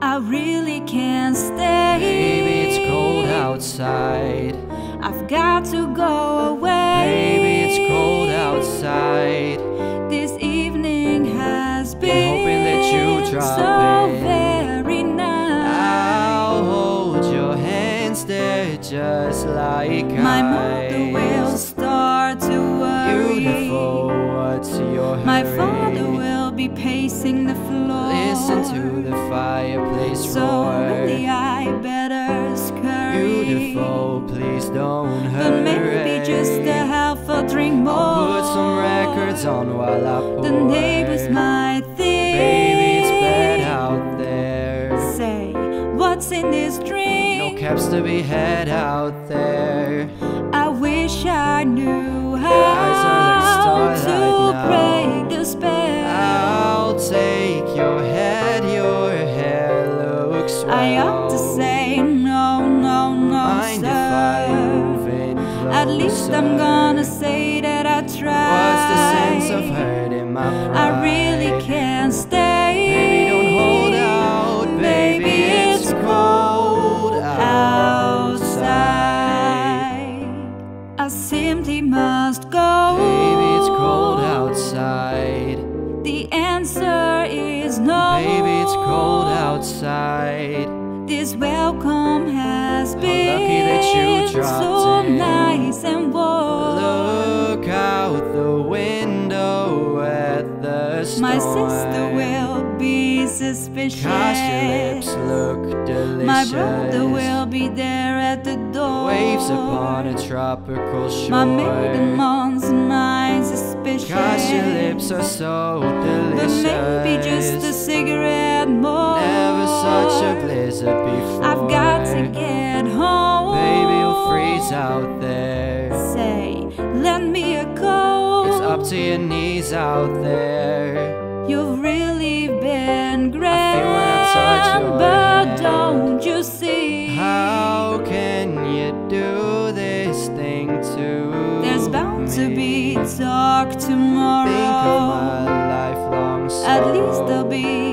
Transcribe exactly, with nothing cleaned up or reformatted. I really can't stay. Baby, it's cold outside. I've got to go away. Baby, it's cold outside. This evening has been, been hoping that you drop so in. Very nice. I'll hold your hands there just like my ice. Mother will start to worry. Beautiful, what's your hurry? My father will be pacing the floor. Listen to the fireplace roar. So really I better scurry. Beautiful, please don't hurry. But maybe just a half a drink more. I'll put some records on while I pour. The neighbors might think, baby, it's bad out there. Say, what's in this drink? No caps to be had out there. I wish I knew how to break the spell. I'll take your head, your hair looks swell. I ought to say no, no, no, mind sir. If I move in closer? At least I'm gonna say that I tried. What's the sense of hurting my pride? I really can't stay. Baby, don't hold out. Baby, baby it's, it's cold outside. outside. I simply must go. Baby, it's cold outside. The answer is no. Baby, it's cold outside. This welcome has How been lucky that you dropped so in. Nice and warm. Look out the window at the storm. My sister will be suspicious. Gosh, your lips look delicious. My brother will be there at the door. Waves upon a tropical shore. My maiden aunt's mind suspicious. Gosh, your lips are so delicious. But maybe just a cigarette more. Never such a blizzard before. I've got to get home. Baby, you'll freeze out there. Say, lend me a coat. It's up to your knees out there. You've really been great. I feel when I touch your but head. Don't you see? How can you do this thing to There's bound me? To be dark tomorrow. Think of my lifelong sorrow. At least there'll be